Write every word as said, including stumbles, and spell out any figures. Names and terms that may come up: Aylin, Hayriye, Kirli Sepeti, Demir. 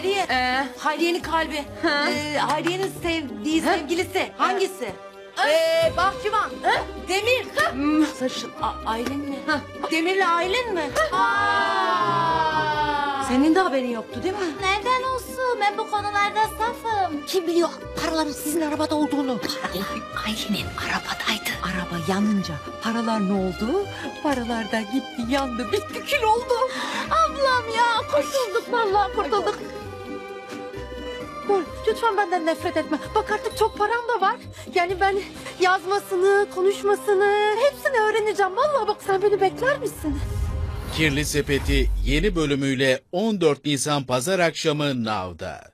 Hayriye. Ee? Hayriye'nin kalbi. Ee, Hayriye'nin sevdiği sevgilisi. Hangisi? Ee, bahçıvan. Ha? Demir. Hmm. Sarışın. Aylin mi? Ha. Demir'le Aylin mi? Aa! Senin de haberin yoktu değil mi? Nereden olsun? Ben bu konularda safım. Kim biliyor paraların sizin arabada olduğunu? Aylin'in arabadaydı. Araba yanınca paralar ne oldu? Paralar da gitti, yandı, bitti, kül oldu. Ablam ya, kurtulduk vallahi, kurtulduk. Lütfen benden nefret etme. Bak artık çok param da var. Yani ben yazmasını, konuşmasını hepsini öğreneceğim. Vallahi bak sen beni bekler misin? Kirli Sepeti yeni bölümüyle on dört Nisan Pazar akşamı Nav'da.